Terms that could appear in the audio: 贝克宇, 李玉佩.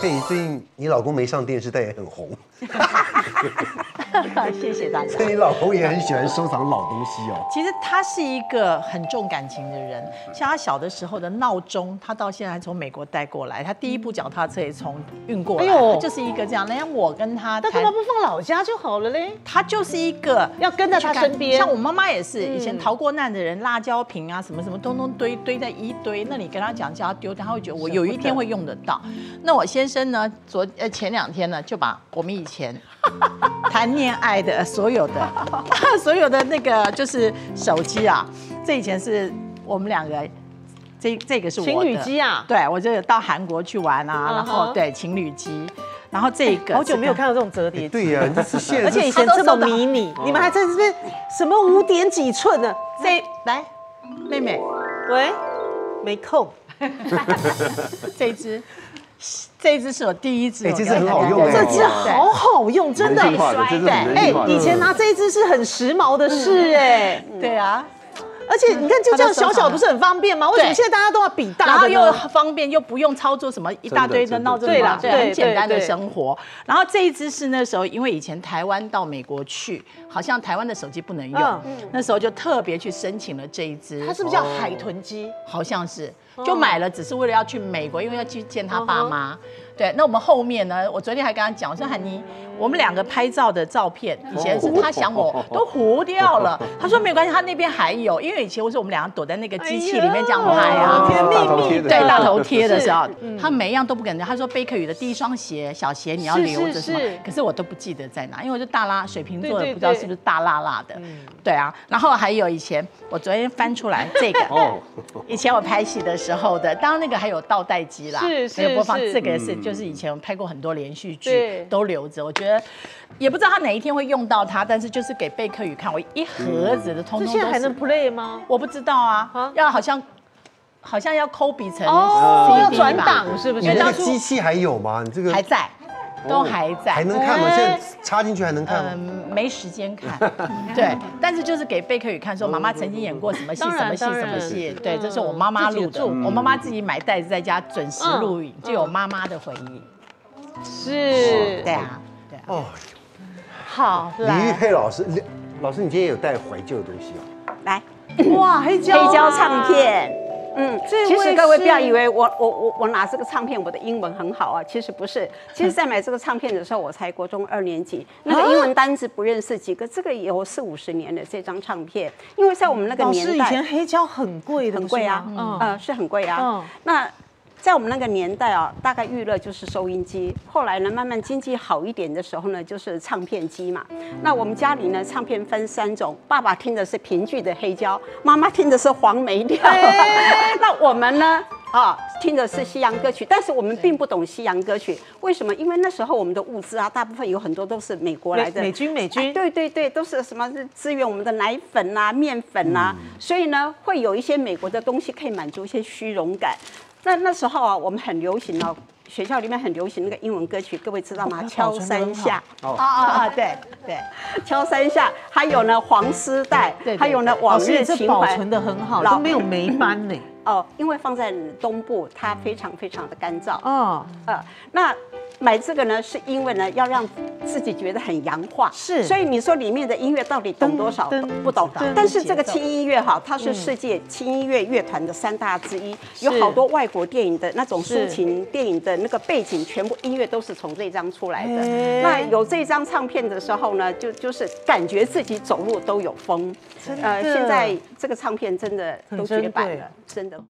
对，最近你老公没上电视，但也很红。谢谢大家。所以你老公也很喜欢收藏老东西哦。其实他是一个很重感情的人，像他小的时候的闹钟，他到现在还从美国带过来。他第一部脚踏车也从运过来，哎、就是一个这样。那像我跟他，那干嘛不放老家就好了嘞？他就是一个要跟在他身边。像我妈妈也是，以前逃过难的人，辣椒瓶啊什么什么，通通堆在一堆。那你跟他讲叫他丢掉，他会觉得我有一天会用得到。那我先生呢，前2天呢就把我们以前。 谈恋爱的所有的那个就是手机啊，这以前是我们两个，这个是我的情侣机啊，对我就到韩国去玩啊， 然后对情侣机，然后这个好久没有看到这种折叠机，对呀、啊，这是现在，而且以前这么迷你，你们还在这边什么5.几寸呢？这来，妹妹，喂，没空，这一支是我第一支，哎，这支很好用，这支好好用，真的，对，哎，以前拿这一支是很时髦的事，哎，对啊，而且你看就这样小小不是很方便吗？为什么现在大家都要比大，然后又方便又不用操作什么一大堆的闹钟，对啦，对，很简单的生活。然后这一支是那时候因为以前台湾到美国去，好像台湾的手机不能用，那时候就特别去申请了这一支，它是不是叫海豚机？好像是。 就买了，只是为了要去美国，因为要去见他爸妈。对，那我们后面呢？我昨天还跟他讲，我说喊你，我们两个拍照的照片，以前是他想我都糊掉了，他说没有关系，他那边还有，因为以前我说我们两个躲在那个机器里面这样拍啊，对，大头贴的时候，他每一样都不敢讲。他说贝克宇的第一双鞋，小鞋你要留着什么？可是我都不记得在哪，因为我就大拉水瓶座的，不知道是不是大辣辣的。对啊，然后还有以前我昨天翻出来这个，以前我拍戏的时候。 时候的，当然那个还有倒带机啦，还有播放这个是，就是以前我拍过很多连续剧，都留着。我觉得也不知道他哪一天会用到它，但是就是给贝克宇看，我一盒子的，通通都是。这些还能 play 吗？我不知道啊，要好像要抠笔成哦，要转档是不是？因为那个机器还有吗？你这个还在。 都还在，还能看吗？现在插进去还能看吗？嗯，没时间看。对，但是就是给贝克宇看，说妈妈曾经演过什么戏，什么戏，什么戏。对，这是我妈妈录的，我妈妈自己买袋子在家准时录影，就有妈妈的回忆。是，对啊，对啊。哦，好，李玉佩老师，老师，你今天有带怀旧的东西哦。来，哇，黑胶唱片。 嗯，其实各位不要以为我拿这个唱片，我的英文很好啊，其实不是。其实，在买这个唱片的时候，我才国中2年级，那个英文单字不认识几个。这个有40-50年的这张唱片，因为在我们那个年代，老师以前黑胶很贵的，很贵啊，是很贵啊。那在我们那个年代啊，大概娱乐就是收音机，后来呢，慢慢经济好一点的时候呢，就是唱片机嘛。那我们家里呢，唱片分3种，爸爸听的是评剧的黑胶，妈妈听的是黄梅调，那我们呢？ 啊，听的是西洋歌曲，但是我们并不懂西洋歌曲，为什么？因为那时候我们的物资啊，大部分有很多都是美国来的，美军，对对对，都是什么支援我们的奶粉啊、面粉啊，所以呢，会有一些美国的东西可以满足一些虚荣感。那时候啊，我们很流行哦，学校里面很流行那个英文歌曲，各位知道吗？敲3下，对对，敲3下，还有呢黄丝带，还有呢往日情怀，保存的很好，都没有霉斑呢。 哦，因为放在东部，它非常的干燥。哦，那买这个呢，是因为呢要让自己觉得很洋化。是，所以你说里面的音乐到底懂多少？不懂。但是这个轻音乐哈，它是世界轻音乐乐团的3大之一，有好多外国电影的那种抒情电影的那个背景，全部音乐都是从这张出来的。那有这张唱片的时候呢，就是感觉自己走路都有风。现在这个唱片真的都绝版了，真的。